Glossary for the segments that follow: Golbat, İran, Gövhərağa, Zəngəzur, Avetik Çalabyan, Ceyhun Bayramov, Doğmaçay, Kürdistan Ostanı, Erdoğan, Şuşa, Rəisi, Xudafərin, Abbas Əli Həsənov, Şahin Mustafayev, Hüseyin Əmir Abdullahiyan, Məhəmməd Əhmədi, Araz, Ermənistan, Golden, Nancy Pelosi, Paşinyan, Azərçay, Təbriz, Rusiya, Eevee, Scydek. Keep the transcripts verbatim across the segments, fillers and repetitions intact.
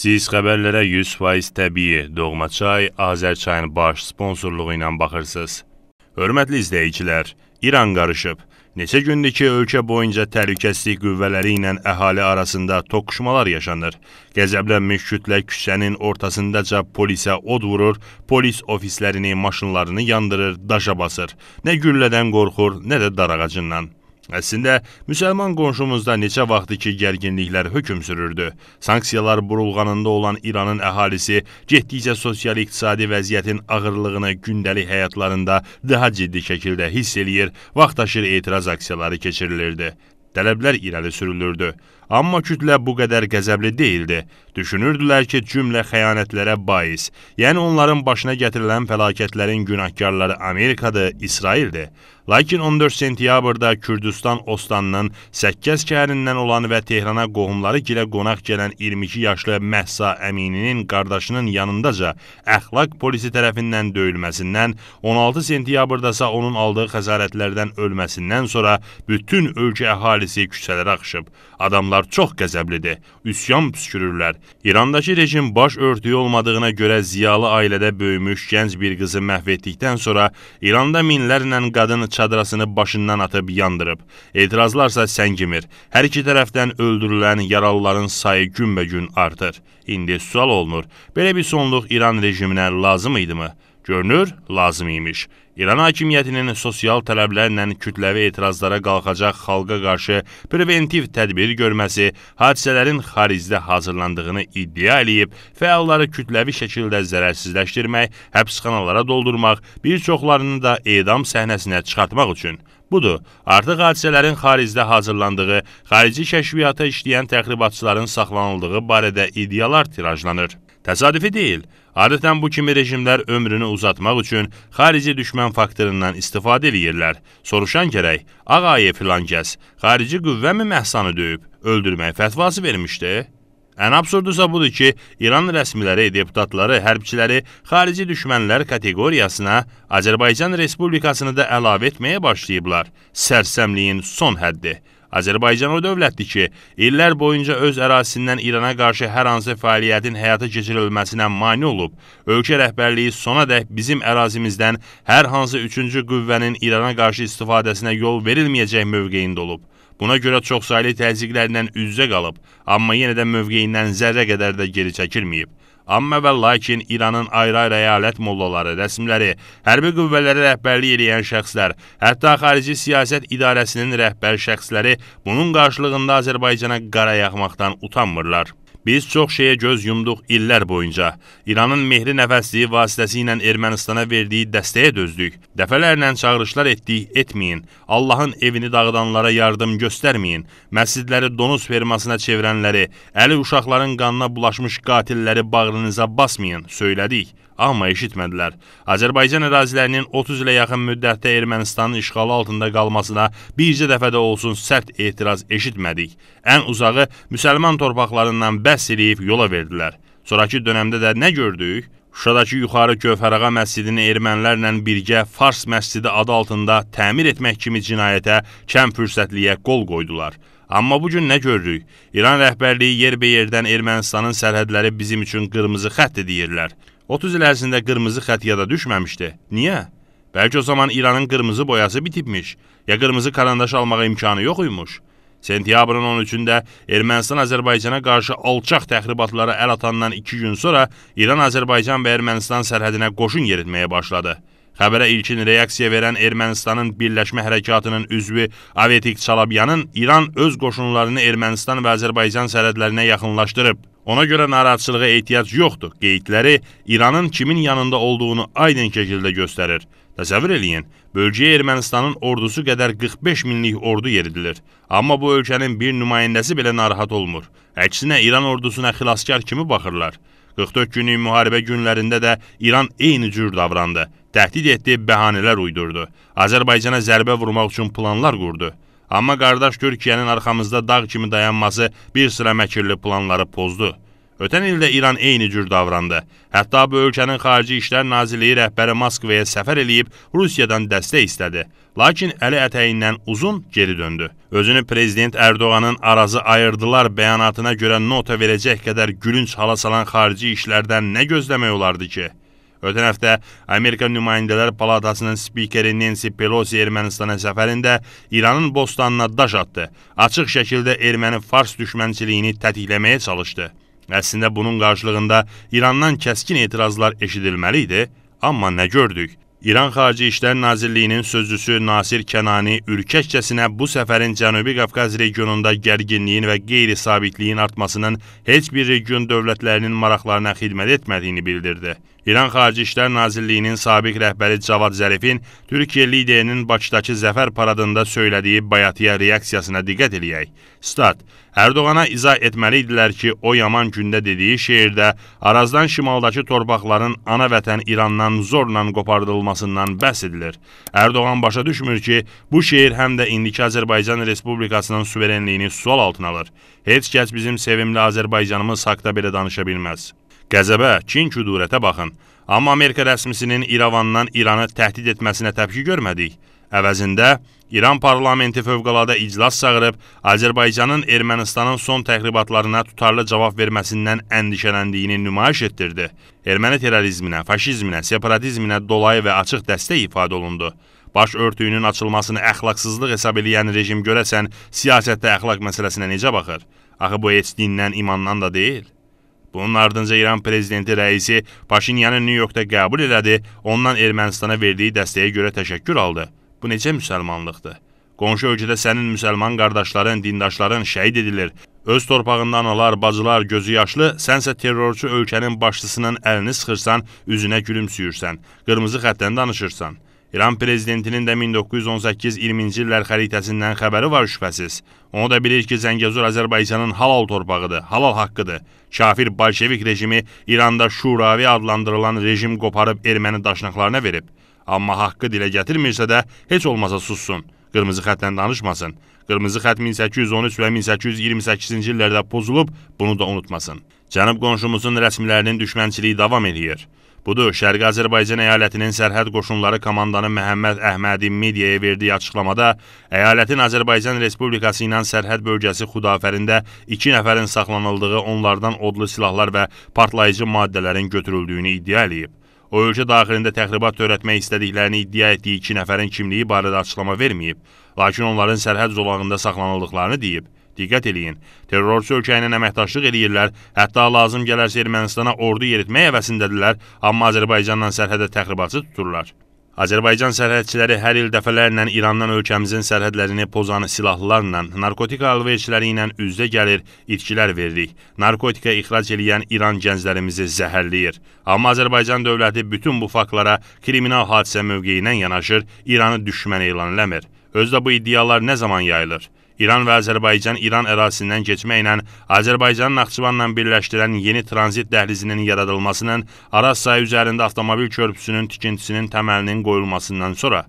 Siz xəbərlərə yüz faiz təbii Doğmaçay Azərçayın baş sponsorluğu ilə baxırsınız. Hörmətli izləyicilər, İran qarışıb. Neçə gündür ki, ölkə boyunca təhlükəsizlik qüvvələri ilə əhali arasında toqquşmalar yaşanır. Qəzəblənmiş kütlə küçənin ortasındaca polisə od vurur, polis ofislərini, maşınlarını yandırır, daşa basır. Nə güllədən qorxur, nə də darağacından. Əslində, müsəlman qonşumuzda neçə vaxtdır ki, gərginliklər hökm sürürdü. Sanksiyalar burulğanında olan İranın əhalisi getdikcə sosial-iqtisadi vəziyyətin ağırlığını gündəlik həyatlarında daha ciddi şəkildə hiss eləyir, vaxtaşır etiraz aksiyaları keçirilirdi. Tələblər irəli sürülürdü. Amma kütlə bu qədər qəzəbli deyildi. Düşünürdülər ki, cümlə xəyanətlərə bais, yəni onların başına gətirilən fəlakətlərin günahkarları Amerikadır, İsraildir. Lakin on dörd sentyabrda Kürdistan Ostanının Səkkəz şəhərindən olan və Tehrana qohumları gilə qonaq gələn iyirmi iki yaşlı Məhsa Əmininin qardaşının yanındaca əxlaq polisi tərəfindən döyülməsindən, on altı sentyabrdasa onun aldığı xəsarətlərdən ölməsindən sonra bütün ölkə əhalisi küçələrə axışıb. Adamlar çox qəzəblidir, üsyan püskürürlər. İrandakı rejim baş örtüyü olmadığına görə ziyalı ailədə böyümüş gənc bir qızı məhv etdikdən sonra İranda minlərlə qadın çadrasını başından atıb yandırıb. Etirazlarsa səngimir. Hər iki tərəfdən öldürülən yaralıların sayı günbəgün artır. İndi sual olunur, belə bir sonluq İran rejiminə lazım idi mi? Görünür, lazım imiş. İran hakimiyyətinin sosial tələblərlə kütləvi etirazlara qalxacaq xalqa qarşı preventiv tədbir görməsi, hadisələrin xaricdə hazırlandığını iddia eləyib, fəalları kütləvi şəkildə zərərsizləşdirmək, həbsxanalara doldurmaq, bir çoxlarını da edam səhnəsinə çıxartmaq üçün. Budur, artıq hadisələrin xaricdə hazırlandığı, xarici kəşfiyyata işləyən təxribatçıların saxlanıldığı barədə iddialar tirajlanır. Təsadüfi deyil. Adətən bu kimi rejimlər ömrünü uzatmaq üçün xarici düşmən faktorundan istifadə edirlər. Soruşan gərək, ağayə filan kəs, xarici qüvvəmi Məhsanı döyüb, öldürmək fətvası vermişdi? Ən absurdusa budur ki, İran rəsmiləri, deputatları, hərbçiləri xarici düşmənlər kateqoriyasına Azərbaycan Respublikasını da əlavə etməyə başlayıblar. Sərsəmliyin son həddi. Azərbaycan o dövlətdir ki, illər boyunca öz ərazisindən İrana qarşı hər hansı fəaliyyətin həyata keçirilməsinə mane olub, ölkə rəhbərliyi sona dək bizim ərazimizdən hər hansı üçüncü qüvvənin İrana qarşı istifadəsinə yol verilməyəcək mövqeyində olub. Buna görə çoxsaylı təzyiqlərlə üz-üzə qalıb, amma yenə də mövqeyindən zərrə qədər də geri çəkilməyib. Amma və lakin İranın ayrı-ayrı əyalət mollaları, rəsmiləri, hərbi qüvvələrə rəhbərlik eləyən şəxslər, hətta xarici siyasət idarəsinin rəhbər şəxsləri bunun qarşılığında Azərbaycana qara yaxmaqdan utanmırlar. Biz çox şeyə göz yumduq illər boyunca. İranın mehri nəfəsliyi vasitəsilə Ermənistana verdiyi dəstəyə dözdük. Dəfələrlə çağırışlar etdik, etməyin. Allahın evini dağıdanlara yardım göstərməyin. Məscidləri donuz fermasına çevirənləri, əli uşaqların qanına bulaşmış qatilləri bağrınıza basmayın, söylədik. Amma eşitmədilər. Azərbaycan ərazilərinin otuz ilə yaxın müddətdə Ermənistanın işğalı altında qalmasına bircə dəfə də olsun sərt etiraz eşitmədik. Ən uzağı müsəlman torpaqlarından bəhs eləyib yola verdilər. Sonrakı dönəmdə də nə gördük? Şuşadakı yuxarı Gövhərağa məscidini ermənilərlə birgə Fars məscidi adı altında təmir etmək kimi cinayətə, kəm fürsətliyə qol qoydular. Amma bugün nə görürük? İran rəhbərliyi yerbəyerdən Ermənistanın sərhədləri bizim üçün qırmızı xətt deyirlər. otuz il ərzində qırmızı xət yada düşməmişdi. Niyə? Bəlkə o zaman İranın qırmızı boyası bitibmiş, ya qırmızı karandaş almağa imkanı yox imiş. Sentyabrın on üçündə Ermənistan Azərbaycana qarşı alçaq təxribatlara əl atandan iki gün sonra İran Azərbaycan və Ermənistan sərhədinə qoşun yeritməyə başladı. Xəbərə ilkin reaksiya verən Ermənistanın Birləşmə Hərəkatının üzvü Avetik Çalabyanın İran öz qoşunlarını Ermənistan və Azərbaycan sərhədlərinə yaxınlaşdırıb, ona görə narahatçılığa ehtiyac yoxdur qeydləri İranın kimin yanında olduğunu aydın şəkildə göstərir. Təsəvvür eləyin, bölgəyə Ermənistanın ordusu qədər qırx beş minlik ordu yeridilir. Amma bu ölkənin bir nümayəndəsi belə narahat olmur. Əksinə İran ordusuna xilaskar kimi baxırlar. qırx dörd günlük müharibə günlərində də İran eyni cür davrandı. Təhdid etdi, bəhanələr uydurdu. Azərbaycana zərbə vurmaq üçün planlar qurdu. Amma qardaş Türkiyənin arxamızda dağ kimi dayanması bir sıra məkirli planları pozdu. Ötən ildə İran eyni cür davrandı. Hətta bu ölkənin Xarici İşlər Nazirliyi rəhbəri Moskvaya səfər eləyib Rusiyadan dəstək istədi. Lakin əli ətəyindən uzun geri döndü. Özünü Prezident Erdoğan'ın arazı ayırdılar bəyanatına görə nota verəcək qədər gülünc hala salan Xarici İşlərdən nə gözləmək olardı ki? Ötən həftə Amerika Nümayəndələr Palatasının spikeri Nancy Pelosi Ermənistana səfərində İranın bostanına daş atdı. Açıq şəkildə erməni-fars düşmənçiliyini tətikləməyə çalışdı. Əslində bunun qarşılığında İrandan kəskin etirazlar eşidilməli idi, amma nə gördük? İran Xarici İşlər Nazirliyinin sözcüsü Nasir Kenani ürkəkcəsinə bu səfərin Cənubi Qafqaz regionunda gərginliyin və qeyri-sabitliyin artmasının heç bir region dövlətlərinin maraqlarına xidmət etmədiyini bildirdi. İran Xarici İşlər Nazirliyinin sabiq rəhbəri Cavad Zərifin Türkiyə liderinin Bakıdakı zəfər paradında söylədiyi bayatıya reaksiyasına diqqət eləyək. Stat: Erdoğana izah etməli idilər ki, o yaman gündə dediyi şeirdə Arazdan şimaldakı torpaqların ana vətən İrandan zorla qopardılmasından bəhs edilir. Erdoğan başa düşmür ki, bu şeir həm də indiki Azərbaycan Respublikasının suverenliyini sual altına alır. Heç kəs bizim sevimli Azərbaycanımız haqda belə danışa bilməz. Qəzəbə, kin-küdurətə baxın. Amma Amerika rəsmisinin İrəvandan İranı təhdid etməsinə təpki görmədik. Əvəzində, İran parlamenti fövqəladə iclas çağırıb, Azərbaycanın Ermənistanın son təxribatlarına tutarlı cavab verməsindən əndişələndiyini nümayiş etdirdi. Erməni terrorizminə, faşizminə, separatizminə dolayı və açıq dəstək ifadə olundu. Baş örtüyünün açılmasını əxlaqsızlıq hesab eləyən rejim görəsən, siyasətdə əxlaq məsələsinə necə baxır? Axı bu heç dindən, imandan da deyil. Bunun ardınca İran Prezidenti Rəisi Paşinyanı New York'da qəbul elədi, ondan Ermənistana verdiyi dəstəyə görə təşəkkür aldı. Bu necə müsəlmanlıqdır? Qonşu ölkədə sənin müsəlman qardaşların, dindaşların şəhid edilir. Öz torpağından analar, bacılar, gözü yaşlı, sənsə terrorçu ölkənin başçısının əlini sıxırsan, üzünə gülümsüyürsən, qırmızı xəttdən danışırsan. İran prezidentinin də min doqquz yüz on səkkiz iyirminci illər xəritəsindən xəbəri var şübhəsiz. Onu da bilir ki, Zəngəzur Azərbaycanın halal torpağıdır, halal haqqıdır. Kafir bolşevik rejimi İranda Şuravi adlandırılan rejim qoparıb erməni daşnaqlarına verib. Amma haqqı dilə gətirmirsə də heç olmasa sussun, qırmızı xəttdən danışmasın. Qırmızı xətt min səkkiz yüz on üç və min səkkiz yüz iyirmi səkkizinci illərdə pozulub, bunu da unutmasın. Cənub qonşumuzun rəsmilərinin düşmənçiliyi davam edir. Budur, Şərqi Azərbaycan əyalətinin sərhəd qoşunları komandanı Məhəmməd Əhmədi mediaya verdiyi açıqlamada əyalətin Azərbaycan Respublikası ilə sərhəd bölgəsi Xudafərində iki nəfərin saxlanıldığı, onlardan odlu silahlar və partlayıcı maddələrin götürüldüyünü iddia eləyib. O ölkə daxilində təxribat törətmək istədiklərini iddia etdiyi iki nəfərin kimliyi barədə açıqlama verməyib, lakin onların sərhəd zolağında saxlanıldıqlarını deyib. Diqqət eləyin, terrorçu ölkə ilə əməkdaşlıq eləyirlər, hətta lazım gələrsə Ermənistana ordu yeritmək həvəsindədirlər, amma Azərbaycanla sərhədə təxribatçı tuturlar. Azərbaycan sərhədçiləri hər il dəfələrlə İrandan ölkəmizin sərhədlərini pozan silahlarla, narkotik alverçiləri ilə üzdə gəlir, itkilər veririk. Narkotika ixrac eləyən İran gənclərimizi zəhərləyir. Amma Azərbaycan dövləti bütün bu faktlara kriminal hadisə mövqeyindən yanaşır, İranı düşmən elan eləmir. Özdə bu iddialar nə zaman yayılır? İran və Azərbaycan İran ərazisindən keçməklə Azərbaycanı Naxçıvanla birləşdirən yeni tranzit dəhlizinin yaradılmasının, Araz sayı üzərində avtomobil körpüsünün tikintisinin təməlinin qoyulmasından sonra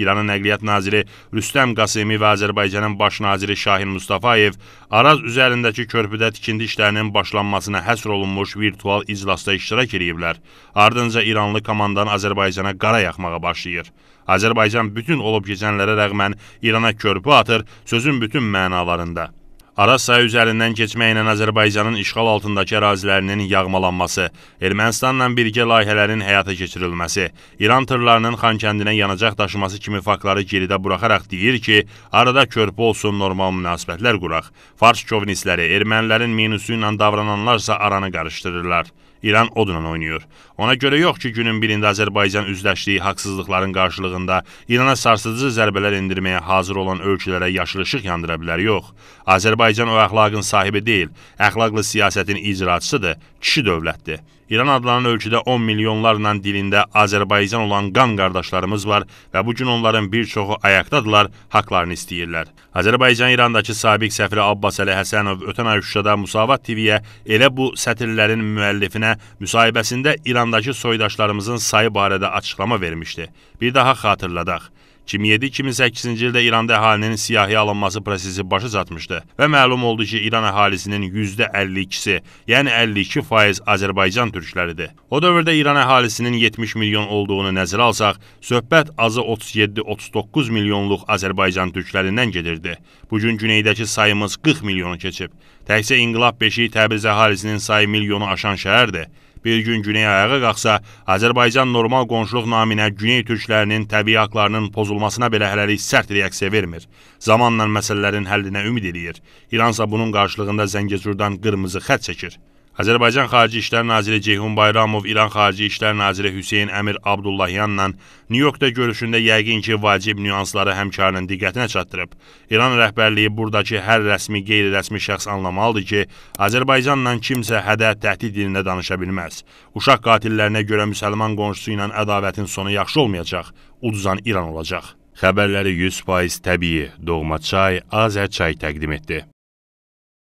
İranın Nəqliyyat Naziri Rüstəm Qasimi və Azərbaycanın Baş Naziri Şahin Mustafayev Araz üzərindəki körpüdə tikinti işlərinin başlanmasına həsr olunmuş virtual iclasda iştirak ediblər. Ardınca İranlı komandan Azərbaycana qara yaxmağa başlayır. Azərbaycan bütün olub keçənlərə rəğmən İrana körpü atır, sözün bütün mənalarında. Araz sayı üzərindən keçməklə Azərbaycanın işğal altındakı ərazilərinin yağmalanması, Ermənistanla birgə layihələrin həyata keçirilməsi, İran tırlarının Xankəndinə yanacaq daşıması kimi faktları geridə buraxaraq deyir ki, arada körpü olsun, normal münasibətlər quraq. Fars şovinistləri, ermənilərin menusu ilə davrananlarsa aranı qarışdırırlar. İran odunla oynayır. Ona görə yox ki, günün birində Azərbaycan üzləşdiyi haqsızlıqların qarşılığında İrana sarsıcı zərbələr endirməyə hazır olan ölkələrə yaşıl işıq yandıra bilər, yox. Azərbaycan o əxlaqın sahibi deyil, əxlaqlı siyasətin icraçısıdır, kişi dövlətdir. İran adlanan ölkədə on milyonlarla dilində Azərbaycan olan qan qardaşlarımız var və bugün onların bir çoxu ayaqdadılar, haqlarını istəyirlər. Azərbaycan İrandakı sabiq səfiri Abbas Əli Həsənov ötən ay Şuşada Musavat T V-yə elə bu sətirlərin müəllifinə müsahibəsində İrandakı soydaşlarımızın sayı barədə açıqlama vermişdi. Bir daha xatırladaq. iki min yeddi iki min səkkizinci ildə İranda əhalinin siyahıya alınması prosesi başa çatmışdı və məlum oldu ki, İran əhalisinin yüzdə əlli ikisi, yəni əlli iki faiz Azərbaycan türkləridir. O dövrdə İran əhalisinin yetmiş milyon olduğunu nəzərə alsaq, söhbət azı otuz yeddi otuz doqquz milyonluq Azərbaycan türklərindən gedirdi. Bugün güneydəki sayımız qırx milyonu keçib. Təkcə İnqilab beşiyi Təbriz əhalisinin sayı milyonu aşan şəhərdir. Bir gün güney ayağa qalxsa, Azərbaycan normal qonşuluq naminə güney türklərinin təbii haqlarının pozulmasına belə hələlik sərt reaksiya vermir. Zamanla məsələlərin həllinə ümid eləyir. İransa bunun qarşılığında Zəngəzurdan qırmızı xətt çəkir. Azərbaycan Xarici İşlər Naziri Ceyhun Bayramov İran Xarici İşlər Naziri Hüseyin Əmir Abdullahiyanla New Yorkda görüşündə yəqin ki, vacib nüansları həmkarının diqqətinə çatdırıb. İran rəhbərliyi buradakı hər rəsmi, qeyri-rəsmi şəxs anlamalıdır ki, Azərbaycanla kimsə hədə təhdid dilində danışa bilməz. Uşaq qatillərinə görə müsəlman qonşusu ilə ədavətin sonu yaxşı olmayacaq, uduzan İran olacaq. Xəbərləri yüz faiz təbii Doğmaçay, Azərçay təqdim etdi.